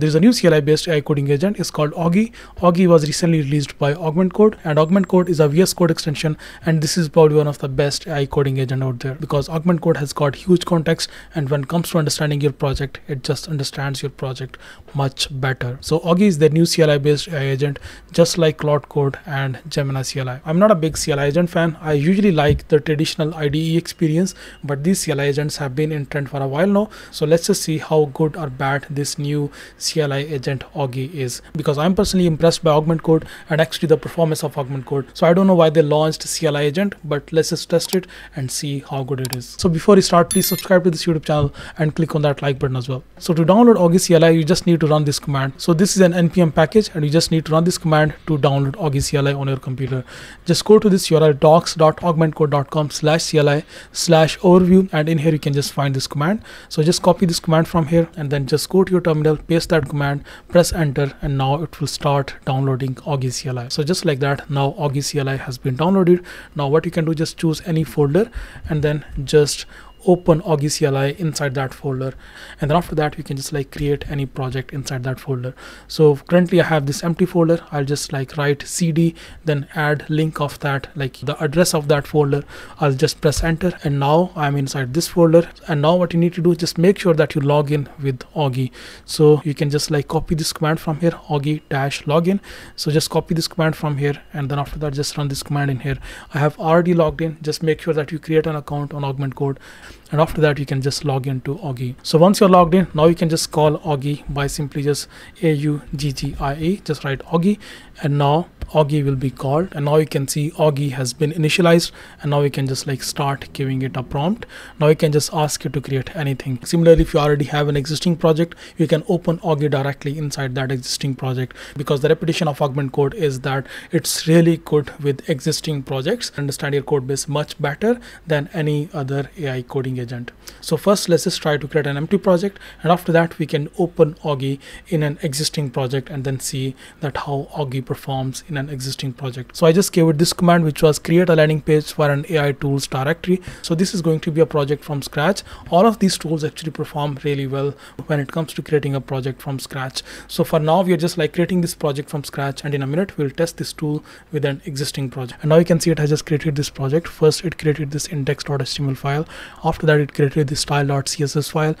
There is a new CLI based AI coding agent. It's called Auggie. Auggie was recently released by Augment Code, and Augment Code is a VS Code extension, and this is probably one of the best AI coding agent out there because Augment Code has got huge context, and when it comes to understanding your project, it just understands your project much better. So Auggie is the new CLI based AI agent, just like Claude Code and Gemini CLI. I'm not a big CLI agent fan. I usually like the traditional IDE experience, but these CLI agents have been in trend for a while now. So let's just see how good or bad this new CLI agent Auggie is, because I'm personally impressed by Augment Code and actually the performance of Augment Code. So I don't know why they launched CLI agent, but let's just test it and see how good it is. So before you start, please subscribe to this YouTube channel and click on that like button as well. So to download Auggie CLI, you just need to run this command. So this is an npm package, and you just need to run this command to download Auggie CLI on your computer. Just go to this URL docs.augmentcode.com/CLI/overview, and in here you can just find this command. So just copy this command from here and then just go to your terminal, paste that command, press enter, and now it will start downloading Auggie CLI. So just like that, now Auggie CLI has been downloaded. Now what you can do, just choose any folder and then just open Auggie CLI inside that folder, and then after that you can just like create any project inside that folder. So currently I have this empty folder. I'll just like write cd, then add link of that, like the address of that folder. I'll just press enter, and now I'm inside this folder. And now what you need to do, just make sure that you log in with Auggie. So you can just like copy this command from here, auggie-login. So just copy this command from here, and then after that just run this command in here. I have already logged in. Just make sure that you create an account on Augment Code, and after that you can just log into Auggie. So once you're logged in, now you can just call Auggie by simply just auggie, just write Auggie, and now Auggie will be called. And now you can see Auggie has been initialized, and now you can just like start giving it a prompt. Now you can just ask it to create anything. Similarly, if you already have an existing project, you can open Auggie directly inside that existing project, because the reputation of Augment Code is that it's really good with existing projects, understand your code base much better than any other AI coding agent. So first let's just try to create an empty project, and after that we can open Auggie in an existing project and then see that how Auggie performs in an existing project. So I just gave it this command, which was create a landing page for an AI tools directory. So this is going to be a project from scratch. All of these tools actually perform really well when it comes to creating a project from scratch. So for now we are just like creating this project from scratch, and in a minute we'll test this tool with an existing project. And now you can see it has just created this project. First it created this index.html file, after that it created this style.css file,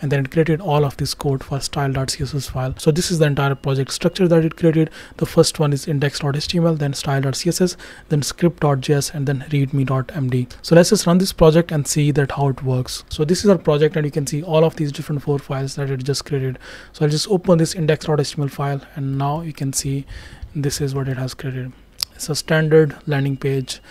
and then it created all of this code for style.css file. So this is the entire project structure that it created. The first one is index.html, then style.css, then script.js, and then readme.md. So let's just run this project and see that how it works. So this is our project, and you can see all of these different four files that it just created. So I'll just open this index.html file, and now you can see this is what it has created. It's a standard landing page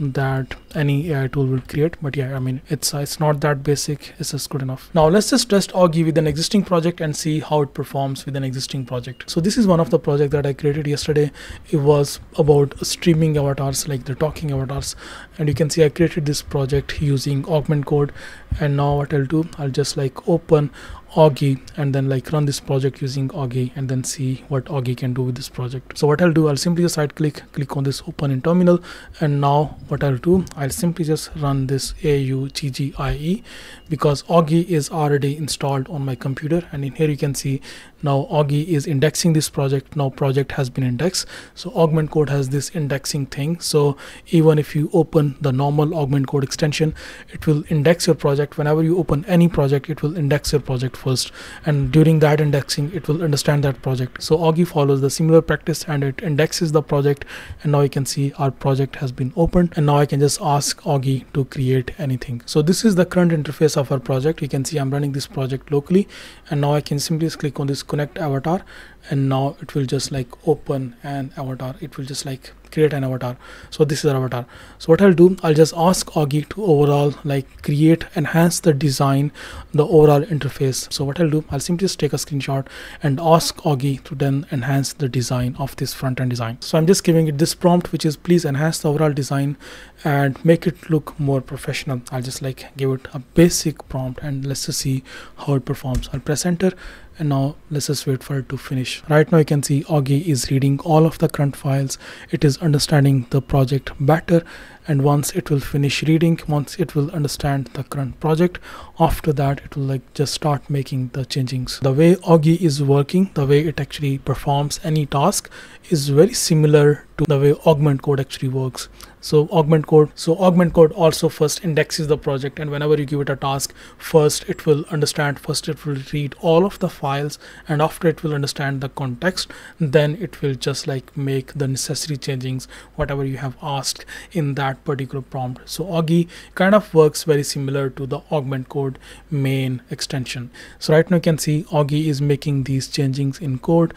that any AI tool will create, but yeah, I mean it's not that basic. It's just good enough. Now let's just test Auggie with an existing project and see how it performs with an existing project. So this is one of the project that I created yesterday. It was about streaming avatars, like the talking avatars, and you can see I created this project using Augment Code. And now what I'll do, I'll just like open Auggie and then like run this project using Auggie and then see what Auggie can do with this project. So what I'll do, I'll simply just right click on this open in terminal, and now what I'll do, I'll simply just run this auggie, because Auggie is already installed on my computer. And in here you can see now Auggie is indexing this project. Now project has been indexed. So Augment Code has this indexing thing, so even if you open the normal Augment Code extension, it will index your project. Whenever you open any project, it will index your project first, and during that indexing it will understand that project. So Auggie follows the similar practice, and it indexes the project. And now you can see our project has been opened, and now I can just ask Auggie to create anything. So this is the current interface of our project. You can see I'm running this project locally, and now I can simply just click on this connect avatar, and now it will just like open an avatar. It will just like create an avatar. So this is our avatar. So what I'll do, I'll just ask Auggie to overall like create, enhance the design, the overall interface. So what I'll do, I'll simply just take a screenshot and ask Auggie to then enhance the design of this front end design. So I'm just giving it this prompt, which is please enhance the overall design and make it look more professional. I'll just like give it a basic prompt, and let's just see how it performs. I'll press enter, and now let's just wait for it to finish. Right now you can see Auggie is reading all of the current files. It is understanding the project better, and once it will finish reading, once it will understand the current project, after that it will just start making the changes. The way Auggie is working, the way it actually performs any task is very similar to the way Augment Code actually works. So Augment Code also first indexes the project, and whenever you give it a task, first it will understand, first it will read all of the files, and after it will understand the context, then it will just make the necessary changes, whatever you have asked in that particular prompt. So Auggie kind of works very similar to the Augment Code main extension. So right now you can see Auggie is making these changes in code.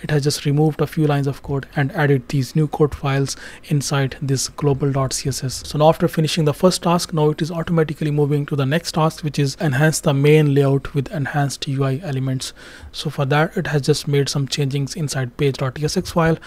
It has just removed a few lines of code and added these new code files inside this global.css. So now after finishing the first task, now it is automatically moving to the next task, which is enhance the main layout with enhanced UI elements. So for that, it has just made some changes inside page.tsx file.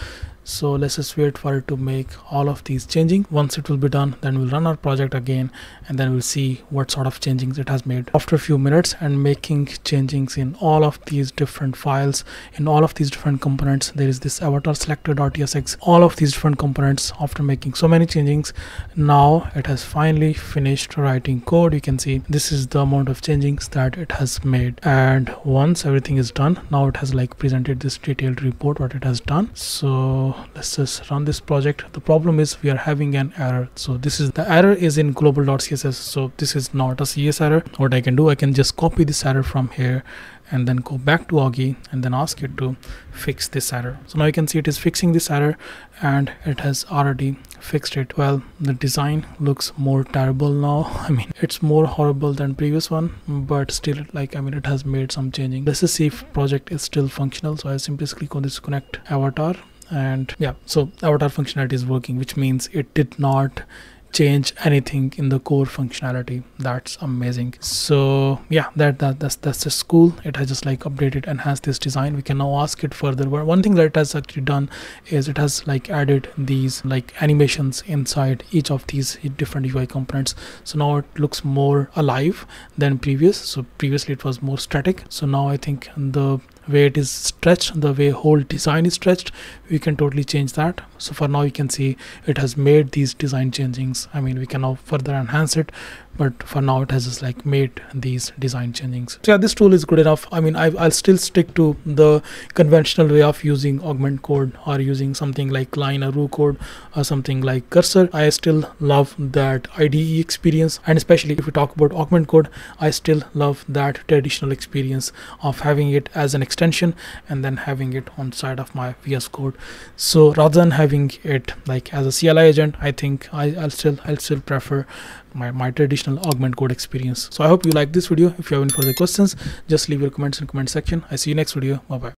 So let's just wait for it to make all of these changing. Once it will be done, then we'll run our project again, and then we'll see what sort of changings it has made. After a few minutes and making changings in all of these different files, in all of these different components, there is this avatar selector.tsx, all of these different components. After making so many changings, now it has finally finished writing code. You can see this is the amount of changings that it has made, and once everything is done, now it has presented this detailed report what it has done. So let's just run this project. The problem is we are having an error. So this is the error is in global.css. So this is not a CS error. What I can do, I can just copy this error from here and then go back to Auggie and then ask it to fix this error. So now you can see it is fixing this error, and it has already fixed it. Well, the design looks more terrible now. I mean, it's more horrible than previous one, but still it has made some changing. Let's just see if project is still functional. So I simply click on this connect avatar, and yeah, so avatar functionality is working, which means it did not change anything in the core functionality. That's amazing. So yeah, that's just cool. It has just updated, enhanced this design. We can now ask it further. But one thing that it has actually done is it has added these animations inside each of these different UI components. So now it looks more alive than previous. So previously it was more static. So now I think the way it is stretched, the way whole design is stretched, we can totally change that. So for now you can see it has made these design changings. I mean, we can now further enhance it, but for now it has just made these design changings. So yeah, this tool is good enough. I mean, I'll still stick to the conventional way of using Augment Code or using something like line or row code or something like cursor. I still love that IDE experience, and especially if we talk about Augment Code, I still love that traditional experience of having it as an extension and then having it on side of my VS Code. So rather than having it as a CLI agent, I think I'll still prefer my traditional Augment Code experience. So I hope you like this video. If you have any further questions, just leave your comments in the comment section. I see you next video. Bye bye.